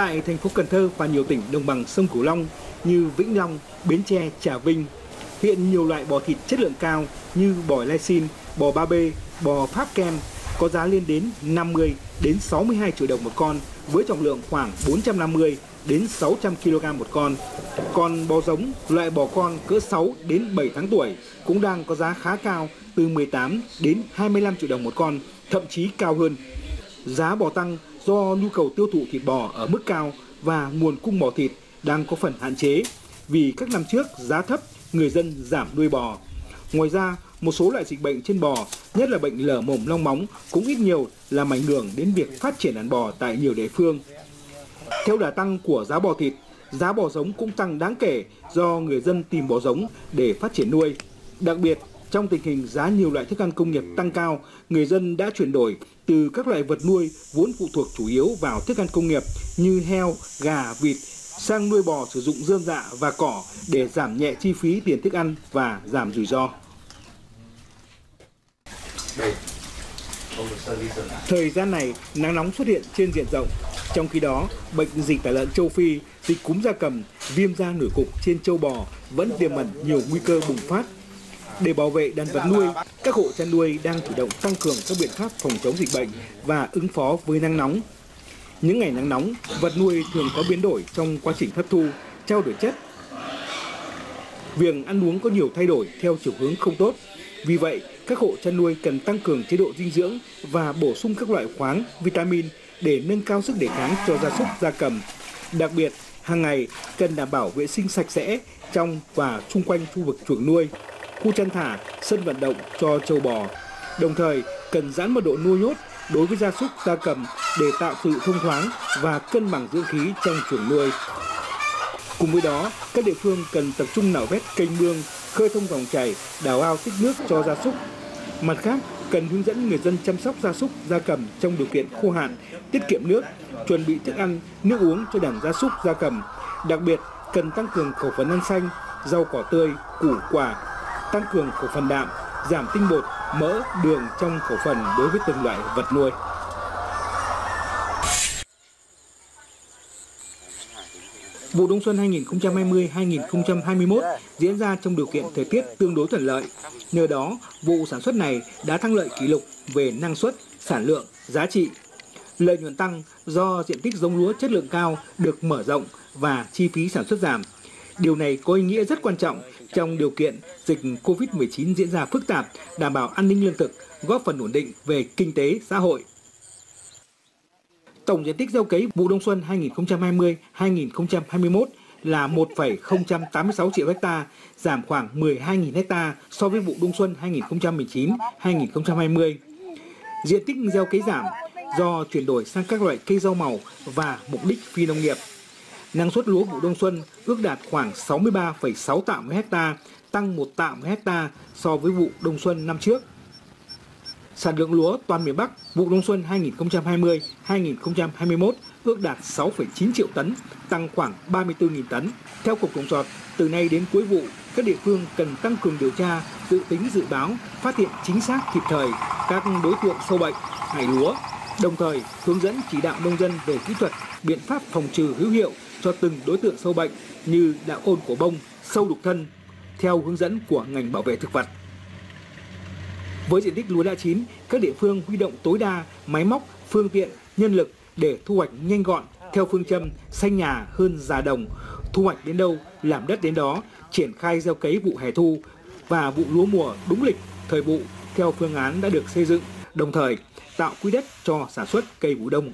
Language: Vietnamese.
Tại thành phố Cần Thơ và nhiều tỉnh đồng bằng sông Cửu Long như Vĩnh Long, Bến Tre, Trà Vinh, hiện nhiều loại bò thịt chất lượng cao như bò lai xin, bò ba b, bò Pháp Kem có giá lên đến 50 đến 62 triệu đồng một con với trọng lượng khoảng 450 đến 600 kg một con. Còn bò giống, loại bò con cỡ 6 đến 7 tháng tuổi cũng đang có giá khá cao từ 18 đến 25 triệu đồng một con, thậm chí cao hơn. Giá bò tăng do nhu cầu tiêu thụ thịt bò ở mức cao và nguồn cung bò thịt đang có phần hạn chế vì các năm trước giá thấp, người dân giảm nuôi bò. Ngoài ra, một số loại dịch bệnh trên bò, nhất là bệnh lở mồm long móng cũng ít nhiều làm ảnh hưởng đến việc phát triển đàn bò tại nhiều địa phương. Theo đà tăng của giá bò thịt, giá bò giống cũng tăng đáng kể do người dân tìm bò giống để phát triển nuôi. Đặc biệt, trong tình hình giá nhiều loại thức ăn công nghiệp tăng cao, người dân đã chuyển đổi từ các loại vật nuôi vốn phụ thuộc chủ yếu vào thức ăn công nghiệp như heo, gà, vịt sang nuôi bò sử dụng rơm rạ và cỏ để giảm nhẹ chi phí tiền thức ăn và giảm rủi ro. Thời gian này, nắng nóng xuất hiện trên diện rộng. Trong khi đó, bệnh dịch tả lợn châu Phi, dịch cúm gia cầm, viêm da nổi cục trên châu bò vẫn tiềm ẩn nhiều nguy cơ bùng phát. Để bảo vệ đàn vật nuôi, các hộ chăn nuôi đang chủ động tăng cường các biện pháp phòng chống dịch bệnh và ứng phó với nắng nóng. Những ngày nắng nóng, vật nuôi thường có biến đổi trong quá trình hấp thu, trao đổi chất. Việc ăn uống có nhiều thay đổi theo chiều hướng không tốt. Vì vậy, các hộ chăn nuôi cần tăng cường chế độ dinh dưỡng và bổ sung các loại khoáng, vitamin để nâng cao sức đề kháng cho gia súc, gia cầm. Đặc biệt, hàng ngày cần đảm bảo vệ sinh sạch sẽ trong và xung quanh khu vực chuồng nuôi, khu chăn thả, sân vận động cho châu bò. Đồng thời, cần giãn mật độ nuôi nhốt đối với gia súc, gia cầm để tạo sự thông thoáng và cân bằng dưỡng khí trong chuồng nuôi. Cùng với đó, các địa phương cần tập trung nạo vét kênh mương, khơi thông dòng chảy, đào ao tích nước cho gia súc. Mặt khác, cần hướng dẫn người dân chăm sóc gia súc, gia cầm trong điều kiện khô hạn, tiết kiệm nước, chuẩn bị thức ăn, nước uống cho đàn gia súc, gia cầm. Đặc biệt, cần tăng cường khẩu phần ăn xanh, rau cỏ tươi, củ quả, tăng cường khẩu phần đạm, giảm tinh bột, mỡ, đường trong khẩu phần đối với từng loại vật nuôi. Vụ đông xuân 2020-2021 diễn ra trong điều kiện thời tiết tương đối thuận lợi. Nhờ đó, vụ sản xuất này đã thắng lợi kỷ lục về năng suất, sản lượng, giá trị. Lợi nhuận tăng do diện tích giống lúa chất lượng cao được mở rộng và chi phí sản xuất giảm. Điều này có ý nghĩa rất quan trọng trong điều kiện dịch COVID-19 diễn ra phức tạp, đảm bảo an ninh lương thực, góp phần ổn định về kinh tế, xã hội. Tổng diện tích gieo cấy vụ đông xuân 2020-2021 là 1,086 triệu ha, giảm khoảng 12.000 ha so với vụ đông xuân 2019-2020. Diện tích gieo cấy giảm do chuyển đổi sang các loại cây rau màu và mục đích phi nông nghiệp. Năng suất lúa vụ đông xuân ước đạt khoảng 63,6 tạ một ha, tăng 1 tạ một ha so với vụ đông xuân năm trước. Sản lượng lúa toàn miền Bắc vụ đông xuân 2020-2021 ước đạt 6,9 triệu tấn, tăng khoảng 34.000 tấn. Theo Cục Trồng trọt, từ nay đến cuối vụ, các địa phương cần tăng cường điều tra, dự tính dự báo, phát hiện chính xác kịp thời các đối tượng sâu bệnh, hại lúa, đồng thời hướng dẫn chỉ đạo nông dân về kỹ thuật, biện pháp phòng trừ hữu hiệu cho từng đối tượng sâu bệnh như đạo ôn của bông, sâu đục thân, theo hướng dẫn của ngành bảo vệ thực vật. Với diện tích lúa đã chín, các địa phương huy động tối đa máy móc, phương tiện, nhân lực để thu hoạch nhanh gọn theo phương châm xanh nhà hơn già đồng, thu hoạch đến đâu, làm đất đến đó, triển khai gieo cấy vụ hè thu và vụ lúa mùa đúng lịch, thời vụ theo phương án đã được xây dựng, đồng thời tạo quỹ đất cho sản xuất cây vụ đông.